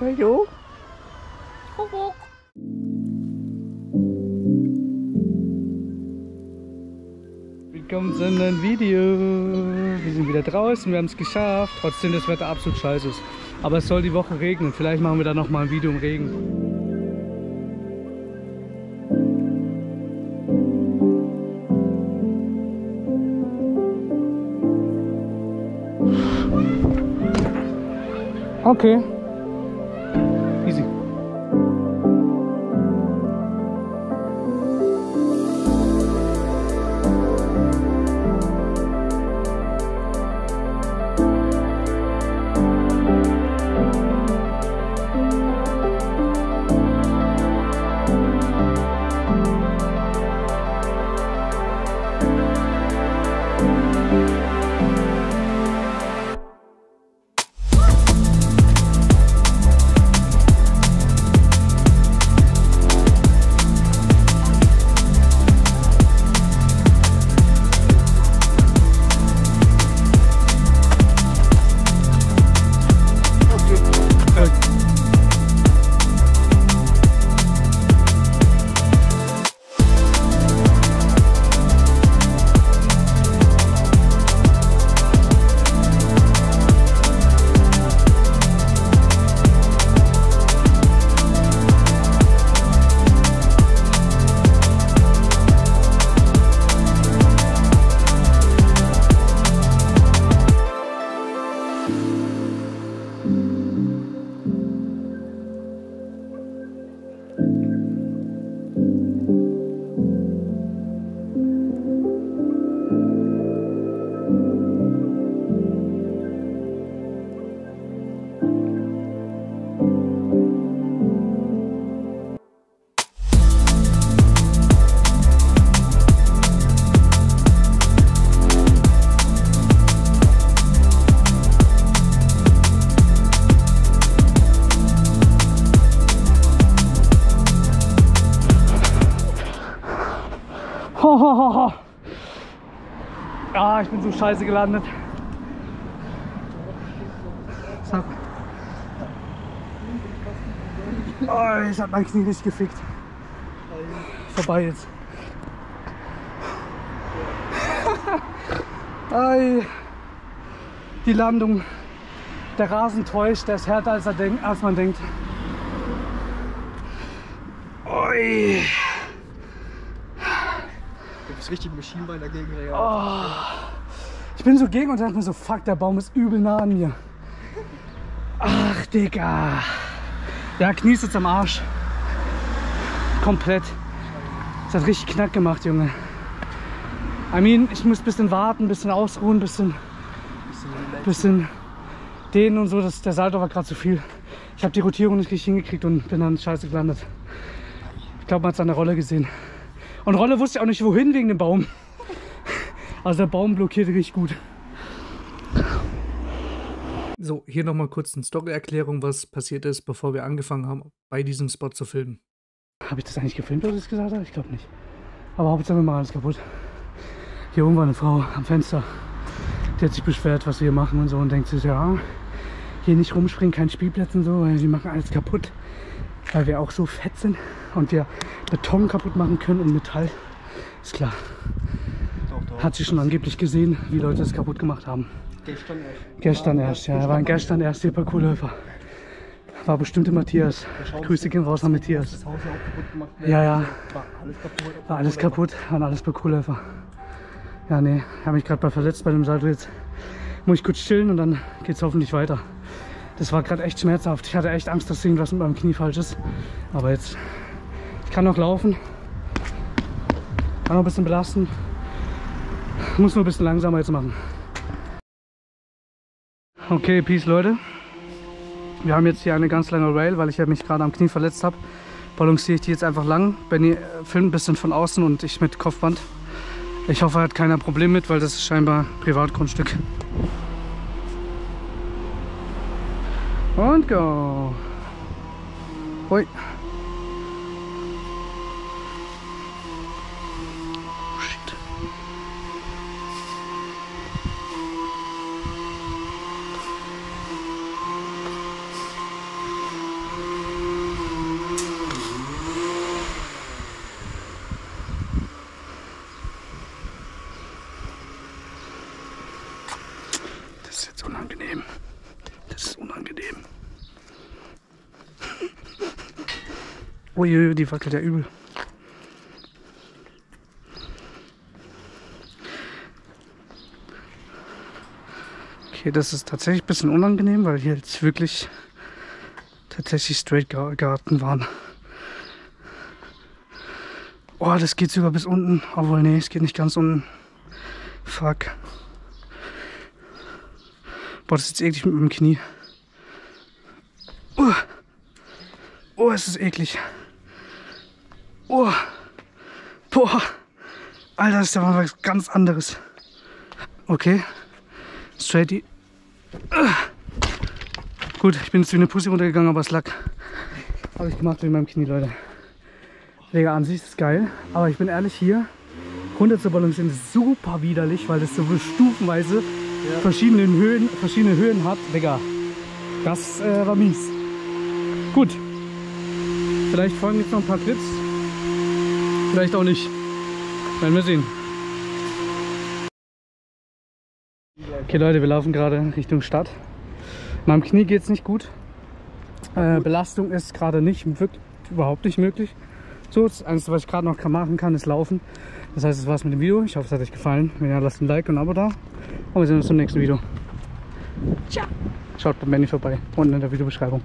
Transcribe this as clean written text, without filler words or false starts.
Hallo? Kuckuck. Willkommen zu einem Video. Wir sind wieder draußen, wir haben es geschafft. Trotzdem das Wetter absolut scheiße ist. Aber es soll die Woche regnen. Vielleicht machen wir da nochmal ein Video im Regen. Okay. Easy. Ah, ich bin so scheiße gelandet. Oh, ich hab mein Knie richtig gefickt. Vorbei jetzt. Die Landung. Der Rasen täuscht, der ist härter als man denkt. Oi. Richtig Maschinenbein dagegen reagiert. Oh, ich bin so gegen und dachte mir so, fuck, der Baum ist übel nah an mir. Ach, Digga. Ja, Knie ist jetzt am Arsch. Komplett. Das hat richtig knack gemacht, Junge. I mean, ich muss ein bisschen warten, ein bisschen ausruhen, ein bisschen dehnen und so. Der Salto war gerade zu viel. Ich habe die Rotierung nicht richtig hingekriegt und bin dann scheiße gelandet. Ich glaube, man hat es an der Rolle gesehen. Und Rolle wusste ich auch nicht wohin wegen dem Baum. Also der Baum blockierte richtig gut. So, hier nochmal kurz eine Story-Erklärung, was passiert ist, bevor wir angefangen haben, bei diesem Spot zu filmen. Habe ich das eigentlich gefilmt, was ich gesagt habe? Ich glaube nicht. Aber Hauptsache wir machen alles kaputt. Hier oben war eine Frau am Fenster. Die hat sich beschwert, was wir hier machen und so. Und denkt sich, ja, hier nicht rumspringen, kein Spielplatz und so, weil die machen alles kaputt. Weil wir auch so fett sind und wir Beton kaputt machen können und Metall. Ist klar. Hat sie schon angeblich gesehen, wie Leute es kaputt gemacht haben. Gestern erst. Gestern erst, ja. Er war gestern erst der Parkourläufer. War bestimmt der Matthias. Grüße gehen raus an Matthias. Das Haus auch kaputt gemacht. Ja, ja. War alles kaputt, waren alles Parkourläufer. Ja, nee. Ich habe mich gerade bei verletzt bei dem Salto. Jetzt muss ich kurz chillen und dann geht's hoffentlich weiter. Das war gerade echt schmerzhaft. Ich hatte echt Angst, dass irgendwas mit meinem Knie falsch ist. Aber jetzt, ich kann noch laufen. Kann noch ein bisschen belasten. Muss nur ein bisschen langsamer jetzt machen. Okay, peace Leute. Wir haben jetzt hier eine ganz lange Rail, weil ich mich gerade am Knie verletzt habe. Balanciere ich die jetzt einfach lang. Benny filmt ein bisschen von außen und ich mit Kopfband. Ich hoffe, er hat keiner Problem mit, weil das ist scheinbar Privatgrundstück. Und go! Hui! Shit! ist jetzt unangenehm. Das ist unangenehm. Uiuiui, die wackelt ja übel. Okay, das ist tatsächlich ein bisschen unangenehm, weil hier jetzt wirklich tatsächlich straight Garten waren. Oh, das geht sogar bis unten. Obwohl, nee, es geht nicht ganz unten. Fuck. Boah, das ist jetzt eklig mit meinem Knie. Oh, es ist eklig. Oh. Boah. Alter, das ist ja mal was ganz anderes. Okay. Straight die. Gut, ich bin jetzt wie eine Pussy runtergegangen, aber es lag. Habe ich gemacht wegen meinem Knie, Leute. Digga, an sich ist das geil, aber ich bin ehrlich, hier runter zu balancieren ist super widerlich, weil das so stufenweise verschiedene Höhen hat. Digga, das war mies. Gut, vielleicht folgen jetzt noch ein paar Clips, vielleicht auch nicht, werden wir sehen. Okay Leute, wir laufen gerade Richtung Stadt. Meinem Knie geht es nicht gut, Belastung ist gerade nicht, wirklich, überhaupt nicht möglich. So, das Einzige, was ich gerade noch machen kann, ist laufen. Das heißt, das war's mit dem Video. Ich hoffe, es hat euch gefallen. Wenn ja, lasst ein Like und ein Abo da. Und wir sehen uns zum nächsten Video. Ciao. Schaut bei Benny vorbei, unten in der Videobeschreibung.